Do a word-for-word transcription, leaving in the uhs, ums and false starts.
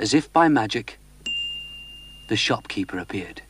As if by magic, the shopkeeper appeared.